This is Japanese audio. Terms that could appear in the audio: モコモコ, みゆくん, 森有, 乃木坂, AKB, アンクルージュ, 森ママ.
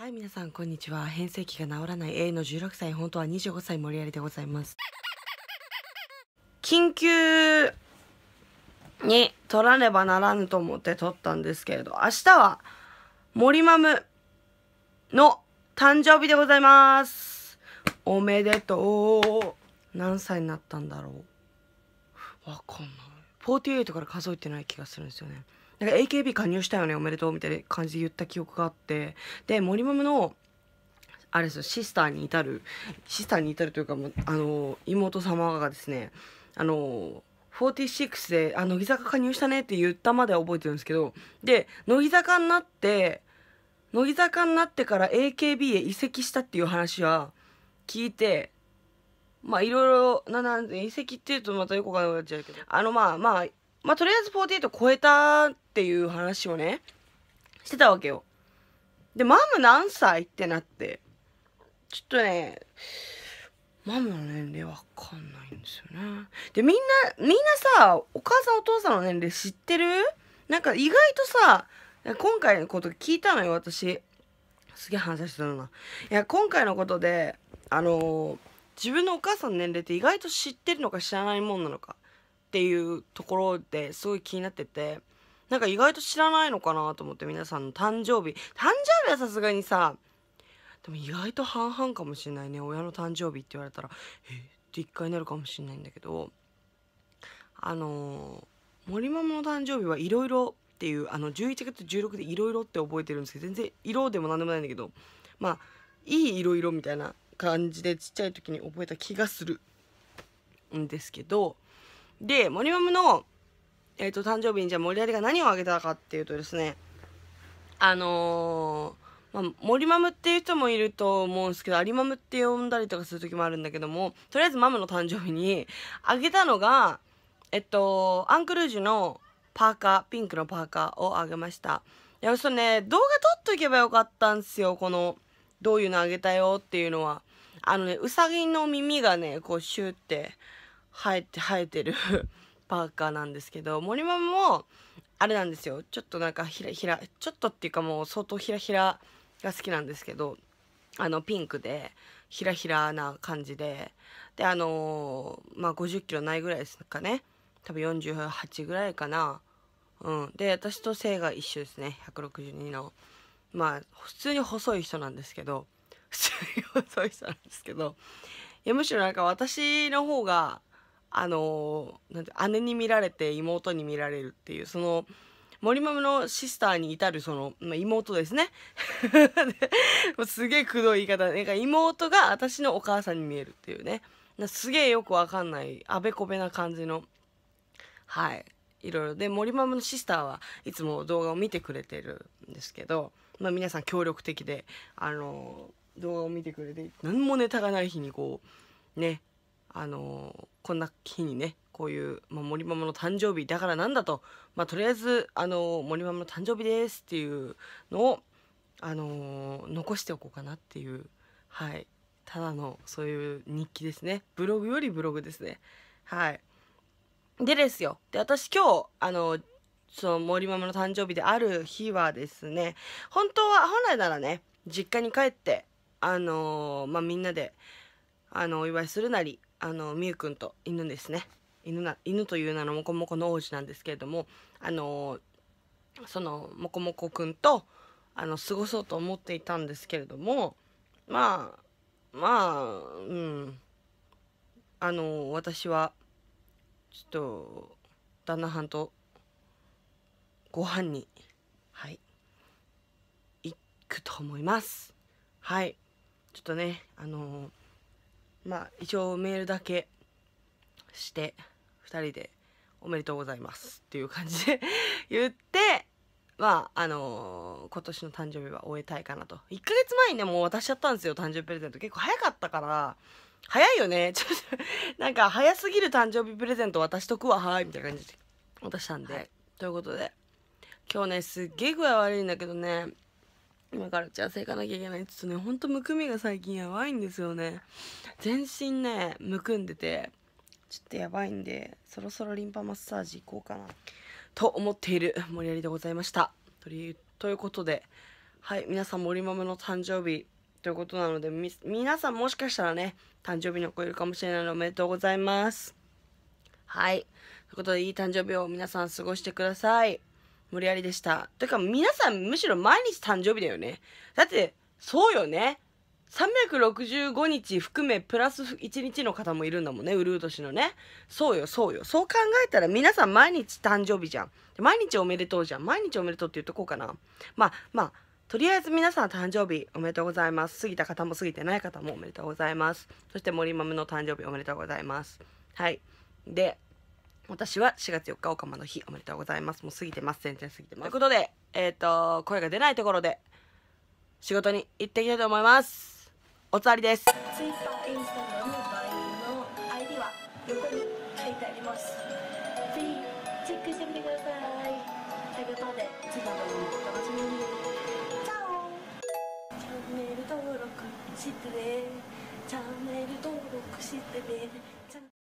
はい、皆さんこんにちは。変声期が治らない A の16歳、本当は25歳森有でございます。緊急に取らねばならぬと思って取ったんですけれど、明日は森マムの誕生日でございます。おめでとう。何歳になったんだろう、わかんない。48から数えてない気がするんですよね。なんか AKB 加入したよね、おめでとうみたいな感じで言った記憶があって、で森マムのあれですよ、シスターに至るというか、妹様がですね、46で「あ、乃木坂加入したね」って言ったまでは覚えてるんですけど、で乃木坂になってから AKB へ移籍したっていう話は聞いて。まあいろいろなんで移籍っていうとまたよくわからなくなっちゃうけど、まあとりあえず48を超えたっていう話をねしてたわけよ。でマム何歳ってなって、ちょっとねマムの年齢わかんないんですよね。でみんなさ、お母さんお父さんの年齢知ってる？なんか意外とさ、今回のこと聞いたのよ、私。すげえ話してるな。いや、今回のことで自分のお母さんの年齢って意外と知ってるのか知らないもんなのかっていうところですごい気になってて、なんか意外と知らないのかなと思って。皆さんの誕生日はさすがにさ、でも意外と半々かもしれないね。親の誕生日って言われたら「えっ?」って一回なるかもしれないんだけど、森ママの誕生日はいろいろっていう、11月16でいろいろって覚えてるんですけど、全然色でも何でもないんだけど、まあいい色々みたいな感じでちっちゃい時に覚えた気がするんですけど、で森マムの、誕生日にじゃあ森有が何をあげたかっていうとですね、森マムっていう人もいると思うんですけど、有マムって呼んだりとかする時もあるんだけども、とりあえずマムの誕生日にあげたのがアンクルージュのパーカー、ピンクのパーカーをあげました。いや、それね、動画撮っとけばよかったんですよ。このどういうのあげたよっていうのは、うさぎの耳がねこうシューって生えてるパーカーなんですけど、森ママもあれなんですよ、ちょっとなんかちょっとっていうかもう相当ヒラヒラが好きなんですけど、ピンクでヒラヒラな感じで、でまあ50キロないぐらいですかね、多分48ぐらいかな。うんで、私と背が一緒ですね、162のまあ普通に細い人なんですけど、いや、むしろなんか私の方がなんて姉に見られて妹に見られるっていう、その森マムのシスターに至るその、まあ、妹ですね。すげえくどい言い方、なんか妹が私のお母さんに見えるっていうね、すげえよくわかんないあべこべな感じの、はいいろいろで、森マムのシスターはいつも動画を見てくれてるんですけど、まあ、皆さん協力的で動画を見てくれて、何もネタがない日にこうね、こんな日にねこういう、まあ、森ママの誕生日だからなんだと、まあ、とりあえず森ママの誕生日ですっていうのを残しておこうかなっていう、はいただのそういう日記ですね。ブログよりブログですね。はいでですよ、で私今日その森ママの誕生日である日はですね、本来ならね実家に帰ってまあ、みんなでお祝いするなり、みゆくんと犬ですね、犬という名のモコモコの王子なんですけれども、そのモコモコくんと過ごそうと思っていたんですけれども、まあ私はちょっと旦那はんとご飯に行くと思います。はいちょっとねまあ一応メールだけして2人で「おめでとうございます」っていう感じで言って、まあ今年の誕生日は終えたいかなと。1ヶ月前にねもう渡しちゃったんですよ、誕生日プレゼント。結構早かったから、早いよね、ちょっとなんか早すぎる誕生日プレゼント渡しとくわはいみたいな感じで渡したんで、はい、ということで今日ねすっげえ具合悪いんだけどね、今から打ち合わせ行かなきゃいけない。ちょっとねほんとむくみが最近やばいんですよね。全身ねむくんでてちょっとやばいんで、そろそろリンパマッサージ行こうかなと思っている森有でございました。ということで、はい、皆さんもりまめの誕生日ということなので、皆さんもしかしたらね、誕生日の子いるかもしれないので、おめでとうございます。はい。ということで、いい誕生日を皆さん過ごしてください。無理やりでした。というか、皆さんむしろ毎日誕生日だよね。だって、そうよね。365日含め、プラス1日の方もいるんだもんね、うるう年のね。そうよ、そうよ。そう考えたら、皆さん毎日誕生日じゃん。毎日おめでとうじゃん。毎日おめでとうって言っとこうかな。まあ、とりあえず皆さん誕生日おめでとうございます。過ぎた方も過ぎてない方もおめでとうございます。そして森マムの誕生日おめでとうございます。はい。で、私は4月4日オカマの日おめでとうございます。もう過ぎてます。全然過ぎてます。ということで、声が出ないところで仕事に行っていきたいと思います。おつわりです。Twitter、インスタグラム、バイの ID は横に書いてあります。ぜひチェックしてみてください。ということで、次の動画もお楽しみに。チャンネル登録してね。